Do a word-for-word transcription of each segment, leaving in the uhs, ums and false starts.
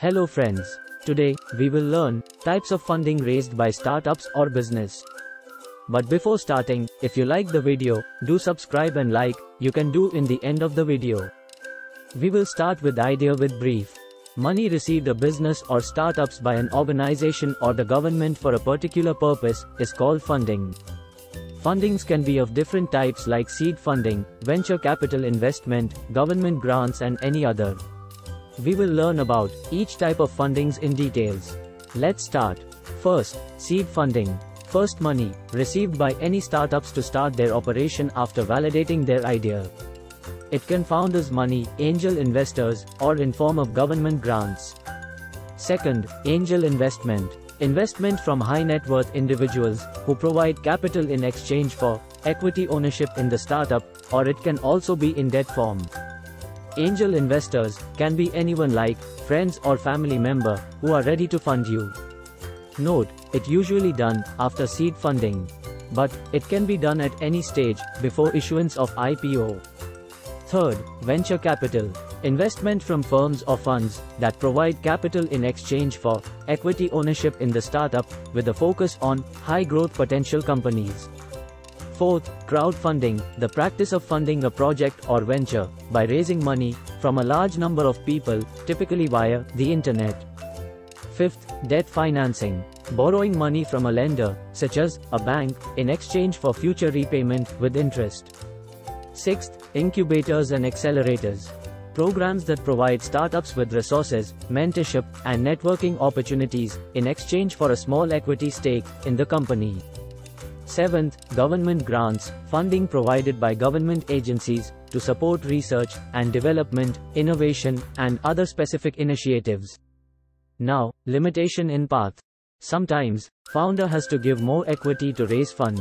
Hello friends, today, we will learn types of funding raised by startups or business. But before starting, if you like the video, do subscribe and like, you can do in the end of the video. We will start with idea with brief. Money received a business or startups by an organization or the government for a particular purpose, is called funding. Fundings can be of different types like seed funding, venture capital investment, government grants and any other. We will learn about each type of fundings in details. Let's start. First, seed funding. First money, received by any startups to start their operation after validating their idea. It can founders money, angel investors, or in form of government grants. Second, angel investment. Investment from high net worth individuals, who provide capital in exchange for equity ownership in the startup, or it can also be in debt form. Angel investors can be anyone like friends or family member who are ready to fund you. Note, it usually done after seed funding, but it can be done at any stage before issuance of I P O. Third, venture capital. Investment from firms or funds that provide capital in exchange for equity ownership in the startup with a focus on high growth potential companies. Fourth, crowdfunding, the practice of funding a project or venture by raising money from a large number of people, typically via the internet. Fifth, debt financing, borrowing money from a lender, such as a bank, in exchange for future repayment with interest. Sixth, incubators and accelerators, programs that provide startups with resources, mentorship, and networking opportunities in exchange for a small equity stake in the company. Seventh, government grants, funding provided by government agencies to support research and development, innovation, and other specific initiatives. Now, limitation in path. Sometimes, founder has to give more equity to raise funds.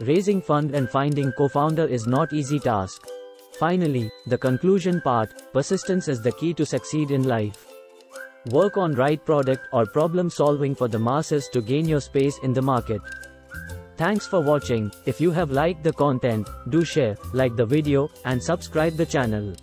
Raising fund and finding co-founder is not easy task. Finally, the conclusion part, persistence is the key to succeed in life. Work on right product or problem solving for the masses to gain your space in the market. Thanks for watching. If you have liked the content, do share, like the video, and subscribe the channel.